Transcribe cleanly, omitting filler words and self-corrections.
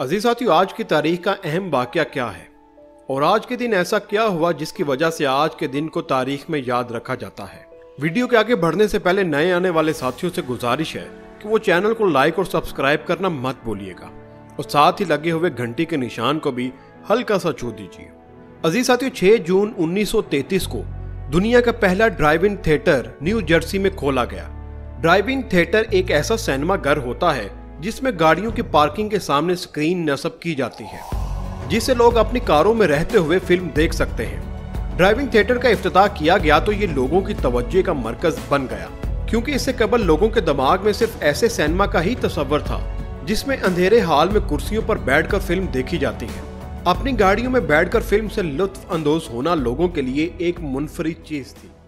अजीज साथियों, आज की तारीख का अहम वाकया क्या है और आज के दिन ऐसा क्या हुआ जिसकी वजह से आज के दिन को तारीख में याद रखा जाता है। वीडियो के आगे बढ़ने से पहले नए आने वाले साथियों से गुजारिश है कि वो चैनल को लाइक और सब्सक्राइब करना मत भूलिएगा और साथ ही लगे हुए घंटी के निशान को भी हल्का सा छू दीजिए। अजीज साथियों, 6 जून 1933 को दुनिया का पहला ड्राइव-इन थिएटर न्यू जर्सी में खोला गया। ड्राइव-इन थिएटर एक ऐसा सिनेमा घर होता है जिसमें गाड़ियों की पार्किंग के सामने स्क्रीन नस्ब की जाती है, जिसे लोग अपनी कारों में रहते हुए फिल्म देख सकते हैं। ड्राइव-इन थिएटर का इफ्तिताह किया गया तो ये लोगों की तवज्जो का मरकज बन गया, क्योंकि इससे कबल लोगों के दिमाग में सिर्फ ऐसे सिनेमा का ही तस्वर था जिसमें अंधेरे हाल में कुर्सियों पर बैठकर फिल्म देखी जाती है। अपनी गाड़ियों में बैठकर फिल्म से लुत्फ अंदोज होना लोगों के लिए एक मुनफरिद चीज थी।